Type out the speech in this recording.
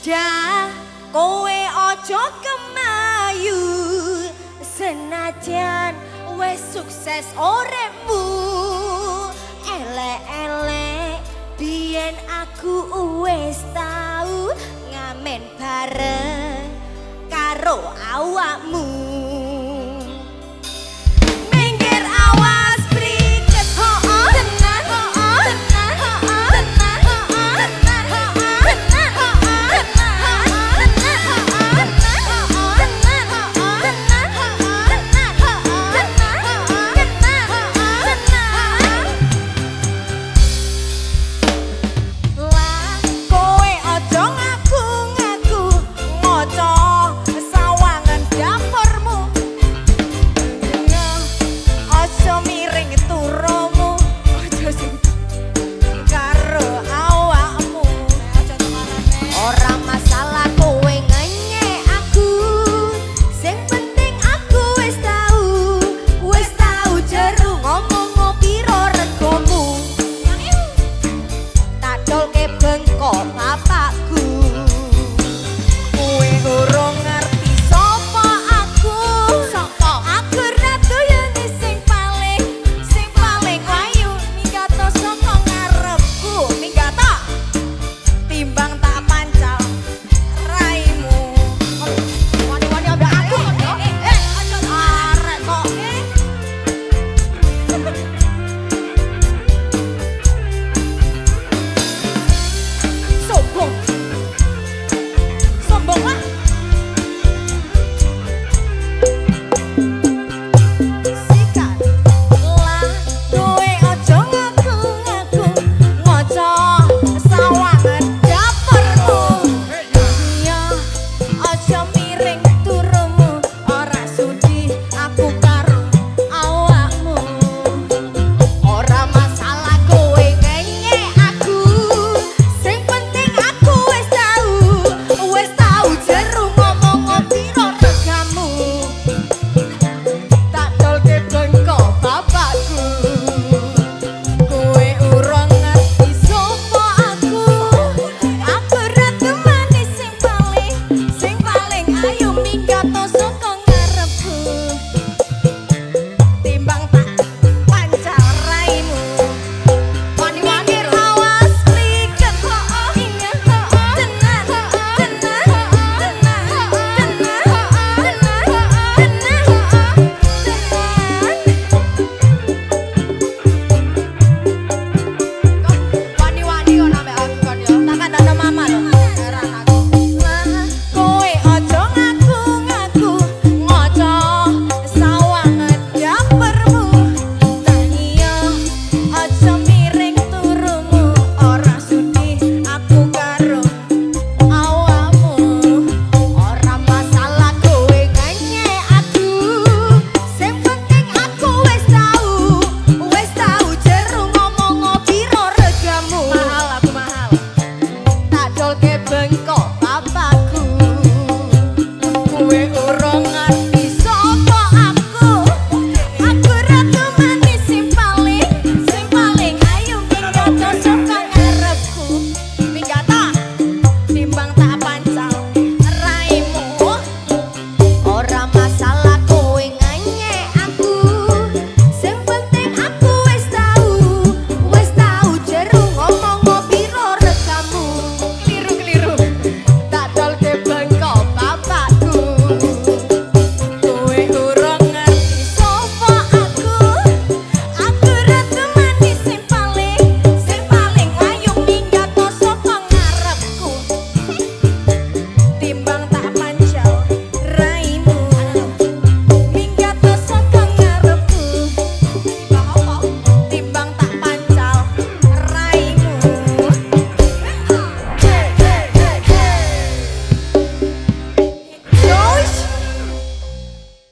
Dah kowe ojo kemayu, senajan wes sukses oremu. Elek-elek biyen aku wes tau ngamen bareng karo awakmu. We're